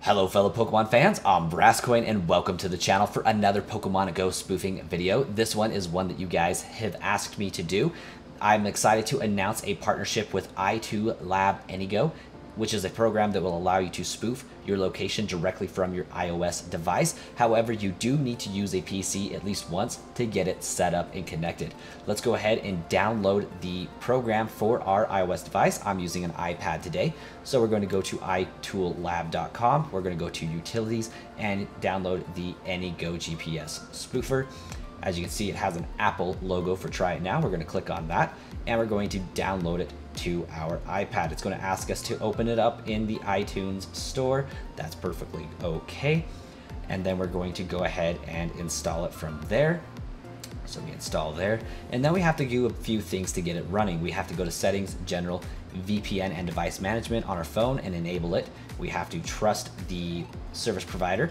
Hello fellow Pokemon fans, I'm Brasscoin and welcome to the channel for another Pokemon Go spoofing video. This one is one that you guys have asked me to do. I'm excited to announce a partnership with iToolab AnyGo, which is a program that will allow you to spoof your location directly from your iOS device. However, you do need to use a PC at least once to get it set up and connected. Let's go ahead and download the program for our iOS device. I'm using an iPad today. So we're going to go to iToolab.com. We're going to go to utilities and download the AnyGo GPS spoofer. As you can see, it has an Apple logo for try it now. We're going to click on that and we're going to download it to our iPad. It's going to ask us to open it up in the iTunes store. That's perfectly okay. And then we're going to go ahead and install it from there. So we install there, and then we have to do a few things to get it running. We have to go to settings, general, VPN and device management on our phone and enable it. We have to trust the service provider,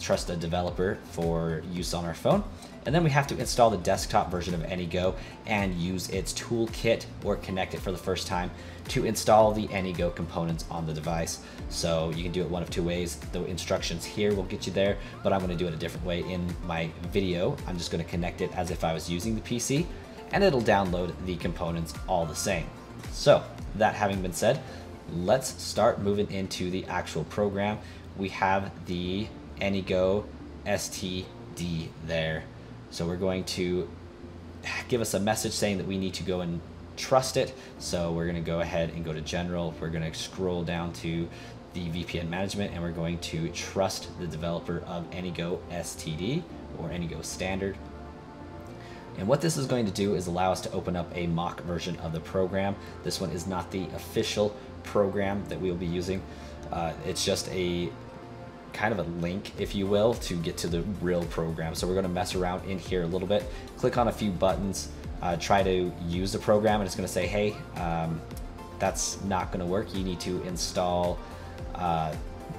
trust the developer for use on our phone. And then we have to install the desktop version of AnyGo and use its toolkit or connect it for the first time to install the AnyGo components on the device. So you can do it one of two ways. The instructions here will get you there, but I'm gonna do it a different way in my video. I'm just gonna connect it as if I was using the PC and it'll download the components all the same. So that having been said, let's start moving into the actual program. We have the AnyGo STD there. So we're going to give us a message saying that we need to go and trust it. So we're going to go ahead and go to general. We're going to scroll down to the VPN management and we're going to trust the developer of AnyGo STD or AnyGo standard. And what this is going to do is allow us to open up a mock version of the program. This one is not the official program that we'll be using. It's just a kind of a link, if you will, to get to the real program. So we're gonna mess around in here a little bit, click on a few buttons, try to use the program, and it's gonna say, hey, that's not gonna work. You need to install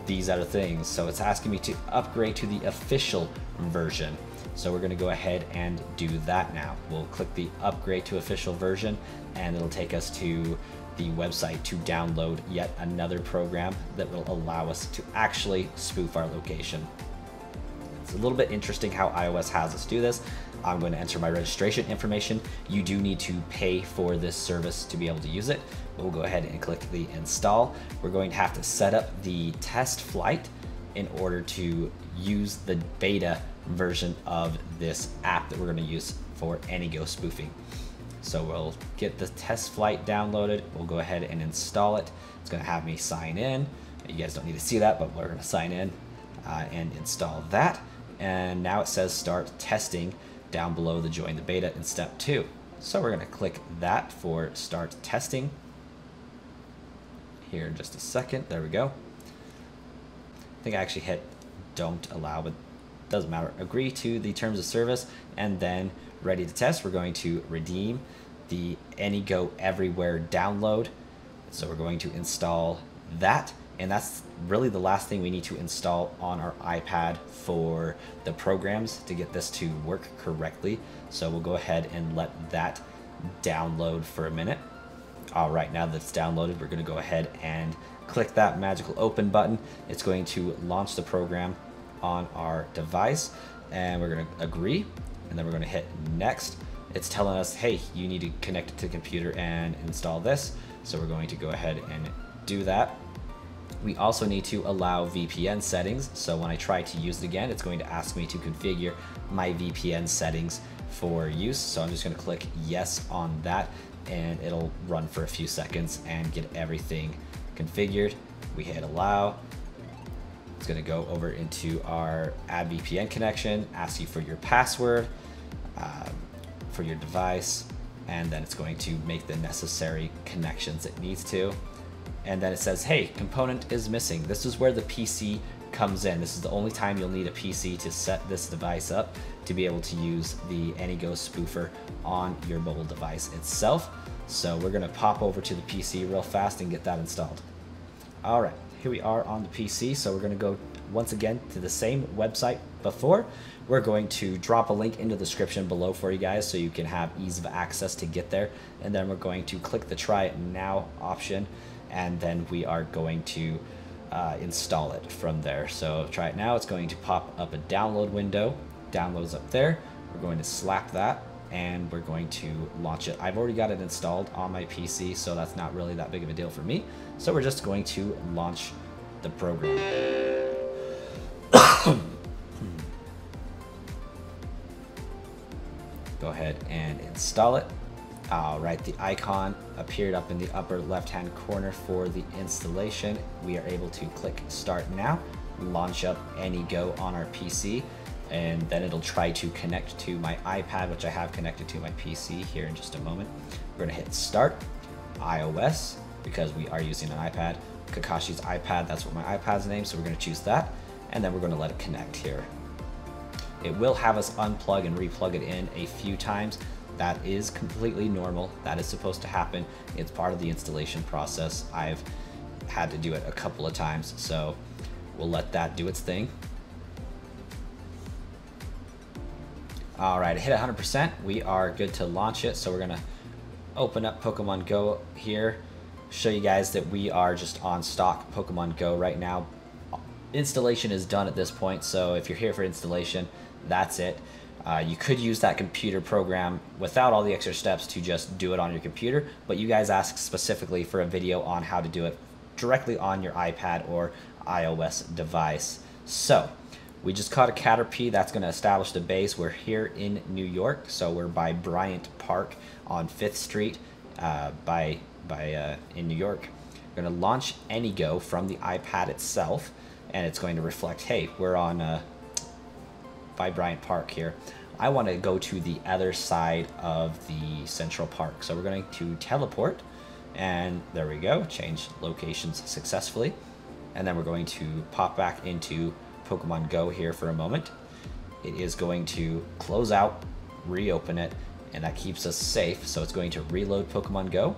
these other things. So it's asking me to upgrade to the official version. So we're gonna go ahead and do that now. We'll click the upgrade to official version and it'll take us to the website to download yet another program that will allow us to actually spoof our location. It's a little bit interesting how iOS has us do this. I'm going to enter my registration information. You do need to pay for this service to be able to use it. We'll go ahead and click the install. We're going to have to set up the test flight in order to use the beta version of this app that we're going to use for AnyGo spoofing. So we'll get the test flight downloaded. We'll go ahead and install it. It's gonna have me sign in. You guys don't need to see that, but we're gonna sign in and install that. And now it says start testing down below the join the beta in step 2. So we're gonna click that for start testing here in just a second. There we go. I think I actually hit don't allow, but doesn't matter. Agree to the terms of service and then ready to test. We're going to redeem the AnyGo Everywhere download. So we're going to install that. And that's really the last thing we need to install on our iPad for the programs to get this to work correctly. So we'll go ahead and let that download for a minute. All right, now that it's downloaded, we're going to go ahead and click that magical open button. It's going to launch the program on our device and we're going to agree. And then we're going to hit next. It's telling us, hey, you need to connect it to the computer and install this. So we're going to go ahead and do that. We also need to allow VPN settings. So when I try to use it again, it's going to ask me to configure my VPN settings for use. So I'm just going to click yes on that and it'll run for a few seconds and get everything configured. We hit allow. It's going to go over into our add VPN connection, ask you for your password for your device, and then it's going to make the necessary connections it needs to. And then it says, hey, component is missing. This is where the PC comes in. This is the only time you'll need a PC to set this device up to be able to use the AnyGo spoofer on your mobile device itself. So we're going to pop over to the PC real fast and get that installed. All right. Here we are on the PC, so we're going to go once again to the same website before. We're going to drop a link in the description below for you guys so you can have ease of access to get there. And then we're going to click the try it now option, and then we are going to install it from there. So try it now. It's going to pop up a download window. Downloads up there. We're going to slap that and we're going to launch it. I've already got it installed on my PC, so that's not really that big of a deal for me. So we're just going to launch the program. Go ahead and install it. All right, the icon appeared up in the upper left-hand corner for the installation. We are able to click Start Now, launch up AnyGo on our PC, and then it'll try to connect to my iPad, which I have connected to my PC here in just a moment. We're gonna hit Start, iOS, because we are using an iPad. Kakashi's iPad, that's what my iPad's name, so we're gonna choose that, and then we're gonna let it connect here. It will have us unplug and replug it in a few times. That is completely normal. That is supposed to happen. It's part of the installation process. I've had to do it a couple of times, so we'll let that do its thing. All right, hit 100%. We are good to launch it. So we're gonna open up Pokemon Go here, show you guys that we are just on stock Pokemon Go right now. Installation is done at this point, so if you're here for installation, that's it. You could use that computer program without all the extra steps to just do it on your computer, but you guys asked specifically for a video on how to do it directly on your iPad or iOS device. So we just caught a Caterpie. That's going to establish the base. We're here in New York, so we're by Bryant Park on 5th Street in New York. We're going to launch AnyGo from the iPad itself, and it's going to reflect, hey, we're on by Bryant Park here. I want to go to the other side of the Central Park. So we're going to teleport, and there we go, change locations successfully. And then we're going to pop back into Pokemon Go here for a moment. It is going to close out, reopen it, and that keeps us safe. So it's going to reload Pokemon Go.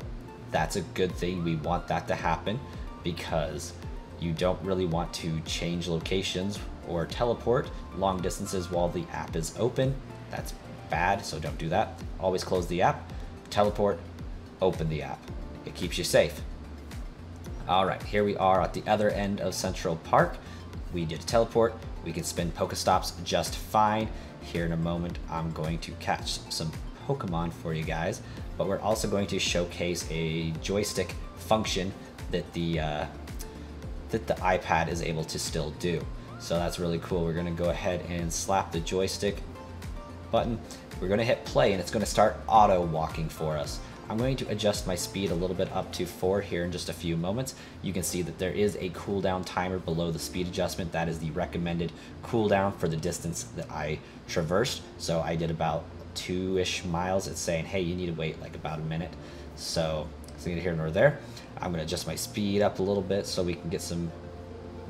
That's a good thing. We want that to happen because you don't really want to change locations or teleport long distances while the app is open. That's bad, so don't do that. Always close the app, teleport, open the app. It keeps you safe. All right, here we are at the other end of Central Park. We did a teleport. We can spin Pokestops just fine. Here in a moment, I'm going to catch some Pokemon for you guys, but we're also going to showcase a joystick function that the iPad is able to still do. So that's really cool. We're gonna go ahead and slap the joystick button. We're gonna hit play and it's gonna start auto walking for us. I'm going to adjust my speed a little bit up to 4 here in just a few moments. You can see that there is a cooldown timer below the speed adjustment. That is the recommended cooldown for the distance that I traversed. So I did about 2-ish miles. It's saying, hey, you need to wait like about a minute. So it's neither here nor there. I'm gonna adjust my speed up a little bit so we can get some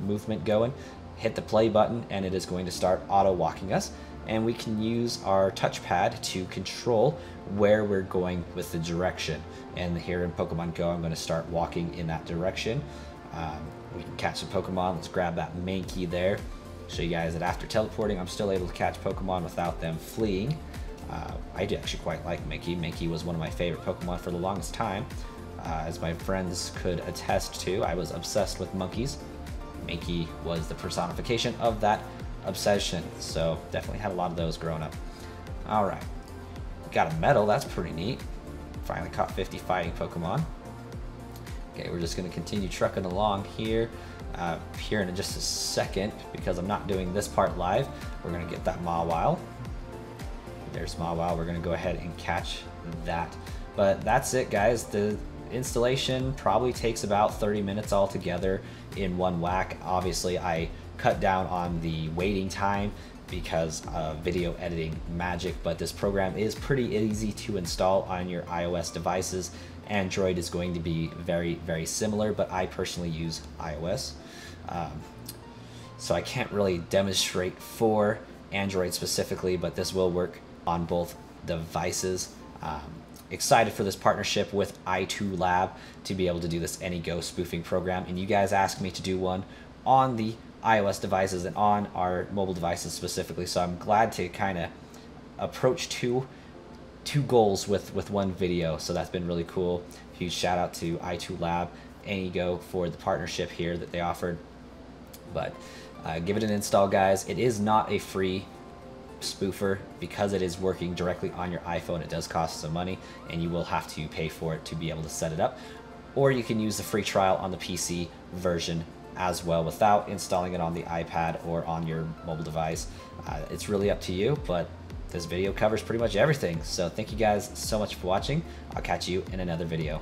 movement going. Hit the play button and it is going to start auto walking us, and we can use our touchpad to control where we're going with the direction. And here in Pokemon Go, I'm going to start walking in that direction. We can catch some Pokemon. Let's grab that Mankey there. Show you guys that after teleporting, I'm still able to catch Pokemon without them fleeing. I actually quite like Mankey. Mankey was one of my favorite Pokemon for the longest time. As my friends could attest to, I was obsessed with monkeys. Mankey was the personification of that obsession, so definitely had a lot of those growing up. All right, got a medal. That's pretty neat. Finally caught 50 fighting Pokemon. Okay, we're just going to continue trucking along here. Here in just a second, because I'm not doing this part live, we're going to get that Mawile. There's Mawile. We're going to go ahead and catch that. But that's it, guys. The installation probably takes about 30 minutes altogether in one whack. Obviously, I cut down on the waiting time because of video editing magic, but this program is pretty easy to install on your iOS devices. Android is going to be very, very similar, but I personally use iOS. So I can't really demonstrate for Android specifically, but this will work on both devices. Excited for this partnership with iToolab to be able to do this AnyGo spoofing program, and you guys asked me to do one on the iOS devices and on our mobile devices specifically, so I'm glad to kind of approach two goals with one video. So that's been really cool. Huge shout out to iToolab AnyGo for the partnership here that they offered. But give it an install, guys. It is not a free spoofer because it is working directly on your iPhone. It does cost some money, and you will have to pay for it to be able to set it up. Or you can use the free trial on the PC version as well without installing it on the iPad or on your mobile device. It's really up to you, but this video covers pretty much everything. So thank you guys so much for watching. I'll catch you in another video.